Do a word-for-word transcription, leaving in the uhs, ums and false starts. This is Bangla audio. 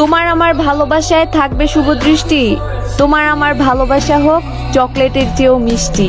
তোমার আমার ভালোবাসায় থাকবে শুভ দৃষ্টি, তোমার আমার ভালোবাসা হোক চকলেটের চেয়েও মিষ্টি।